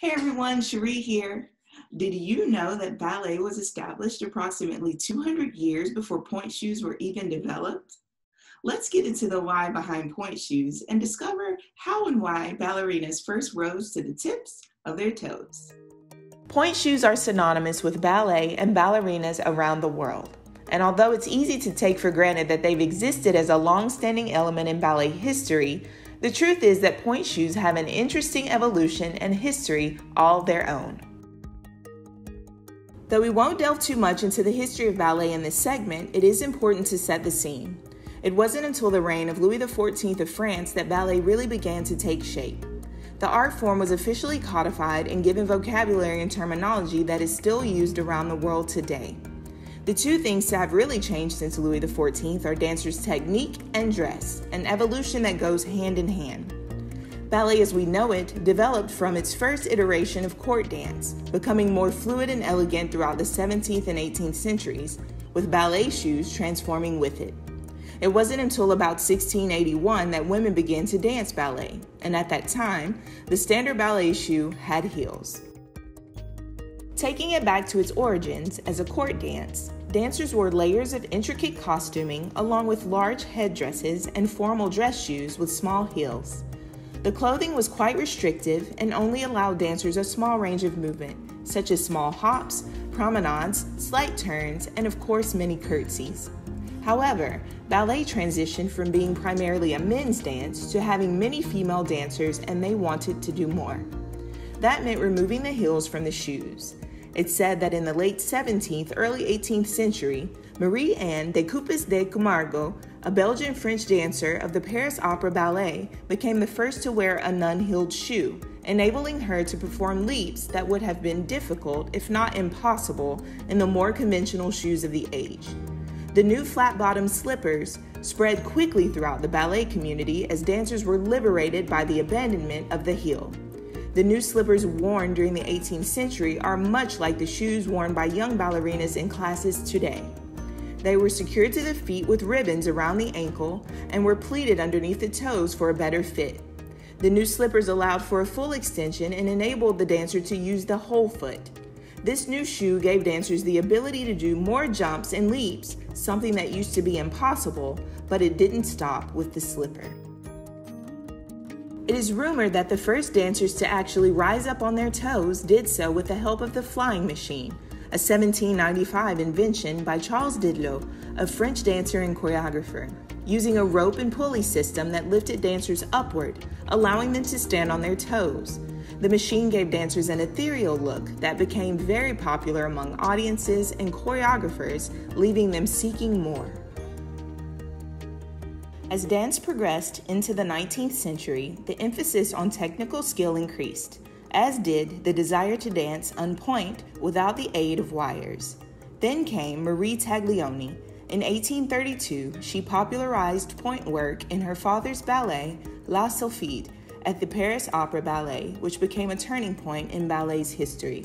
Hey everyone, Cherie here. Did you know that ballet was established approximately 200 years before point shoes were even developed? Let's get into the why behind point shoes and discover how and why ballerinas first rose to the tips of their toes. Point shoes are synonymous with ballet and ballerinas around the world. And although it's easy to take for granted that they've existed as a long-standing element in ballet history, the truth is that point shoes have an interesting evolution and history all their own. Though we won't delve too much into the history of ballet in this segment, it is important to set the scene. It wasn't until the reign of Louis XIV of France that ballet really began to take shape. The art form was officially codified and given vocabulary and terminology that is still used around the world today. The two things that have really changed since Louis XIV are dancers' technique and dress, an evolution that goes hand in hand. Ballet as we know it developed from its first iteration of court dance, becoming more fluid and elegant throughout the 17th and 18th centuries, with ballet shoes transforming with it. It wasn't until about 1681 that women began to dance ballet, and at that time, the standard ballet shoe had heels. Taking it back to its origins as a court dance, dancers wore layers of intricate costuming along with large headdresses and formal dress shoes with small heels. The clothing was quite restrictive and only allowed dancers a small range of movement, such as small hops, promenades, slight turns, and of course many curtsies. However, ballet transitioned from being primarily a men's dance to having many female dancers, and they wanted to do more. That meant removing the heels from the shoes. It's said that in the late 17th, early 18th century, Marie-Anne de Coupes de Camargo, a Belgian-French dancer of the Paris Opera Ballet, became the first to wear a non-heeled shoe, enabling her to perform leaps that would have been difficult, if not impossible, in the more conventional shoes of the age. The new flat-bottomed slippers spread quickly throughout the ballet community as dancers were liberated by the abandonment of the heel. The new slippers worn during the 18th century are much like the shoes worn by young ballerinas in classes today. They were secured to the feet with ribbons around the ankle and were pleated underneath the toes for a better fit. The new slippers allowed for a full extension and enabled the dancer to use the whole foot. This new shoe gave dancers the ability to do more jumps and leaps, something that used to be impossible, but it didn't stop with the slipper. It is rumored that the first dancers to actually rise up on their toes did so with the help of the flying machine, a 1795 invention by Charles Didelot, a French dancer and choreographer, using a rope and pulley system that lifted dancers upward, allowing them to stand on their toes. The machine gave dancers an ethereal look that became very popular among audiences and choreographers, leaving them seeking more. As dance progressed into the 19th century, the emphasis on technical skill increased, as did the desire to dance on point without the aid of wires. Then came Marie Taglioni. In 1832, she popularized point work in her father's ballet, La Sylphide, at the Paris Opera Ballet, which became a turning point in ballet's history.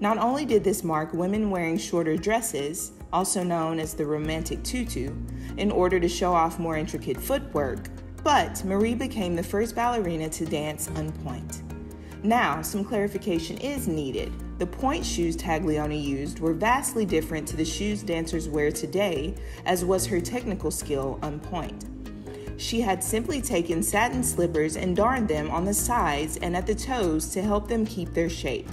Not only did this mark women wearing shorter dresses, also known as the romantic tutu, in order to show off more intricate footwork, but Marie became the first ballerina to dance on point. Now, some clarification is needed. The point shoes Taglioni used were vastly different to the shoes dancers wear today, as was her technical skill on point. She had simply taken satin slippers and darned them on the sides and at the toes to help them keep their shape.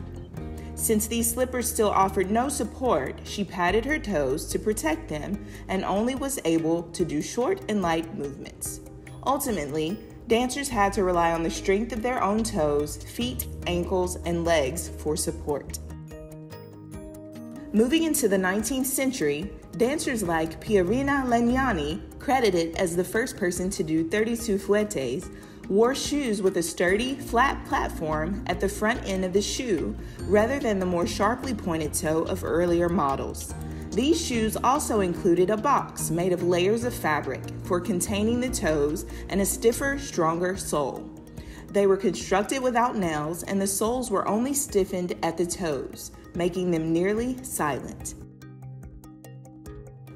Since these slippers still offered no support, she padded her toes to protect them and only was able to do short and light movements. Ultimately, dancers had to rely on the strength of their own toes, feet, ankles, and legs for support. Moving into the 19th century, dancers like Pierina Legnani, credited as the first person to do 32 fouettes, wore shoes with a sturdy, flat platform at the front end of the shoe rather than the more sharply pointed toe of earlier models. These shoes also included a box made of layers of fabric for containing the toes and a stiffer, stronger sole. They were constructed without nails, and the soles were only stiffened at the toes, making them nearly silent.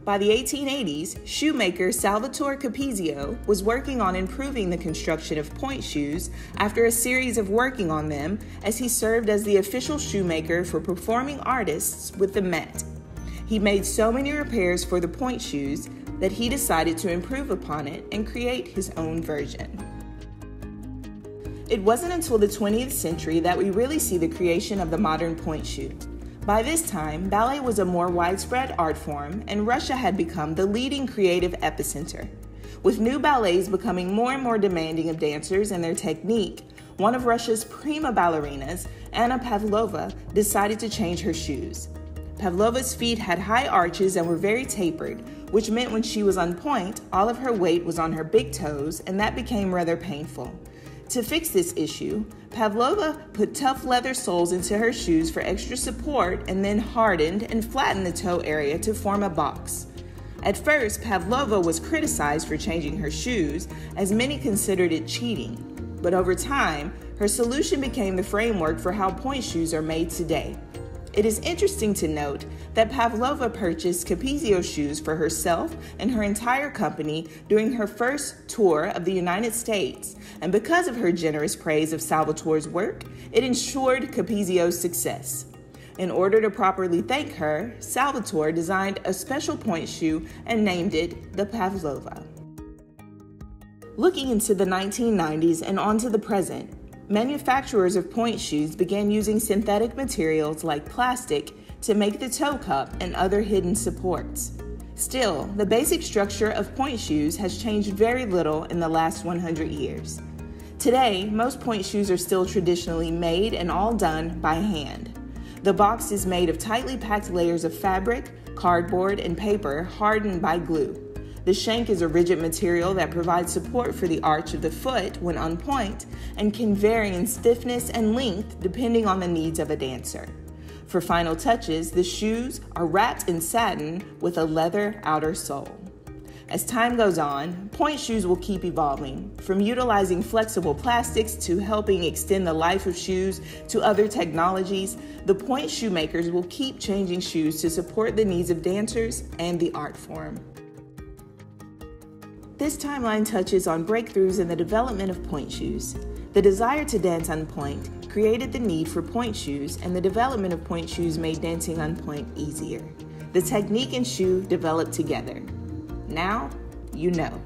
By the 1880s, shoemaker Salvatore Capezio was working on improving the construction of point shoes after a series of working on them as he served as the official shoemaker for performing artists with the Met. He made so many repairs for the point shoes that he decided to improve upon it and create his own version. It wasn't until the 20th century that we really see the creation of the modern point shoe. By this time, ballet was a more widespread art form, and Russia had become the leading creative epicenter. With new ballets becoming more and more demanding of dancers and their technique, one of Russia's prima ballerinas, Anna Pavlova, decided to change her shoes. Pavlova's feet had high arches and were very tapered, which meant when she was on point, all of her weight was on her big toes, and that became rather painful. To fix this issue, Pavlova put tough leather soles into her shoes for extra support and then hardened and flattened the toe area to form a box. At first, Pavlova was criticized for changing her shoes, as many considered it cheating. But over time, her solution became the framework for how point shoes are made today. It is interesting to note that Pavlova purchased Capezio shoes for herself and her entire company during her first tour of the United States, and because of her generous praise of Salvatore's work, it ensured Capezio's success. In order to properly thank her, Salvatore designed a special point shoe and named it the Pavlova. Looking into the 1990s and onto the present, manufacturers of point shoes began using synthetic materials like plastic to make the toe cup and other hidden supports. Still, the basic structure of point shoes has changed very little in the last 100 years. Today, most point shoes are still traditionally made and all done by hand. The box is made of tightly packed layers of fabric, cardboard, and paper hardened by glue. The shank is a rigid material that provides support for the arch of the foot when on point and can vary in stiffness and length depending on the needs of a dancer. For final touches, the shoes are wrapped in satin with a leather outer sole. As time goes on, point shoes will keep evolving, from utilizing flexible plastics to helping extend the life of shoes to other technologies. The point shoemakers will keep changing shoes to support the needs of dancers and the art form. This timeline touches on breakthroughs in the development of point shoes. The desire to dance on point created the need for point shoes, and the development of point shoes made dancing on point easier. The technique and shoe developed together. Now, you know.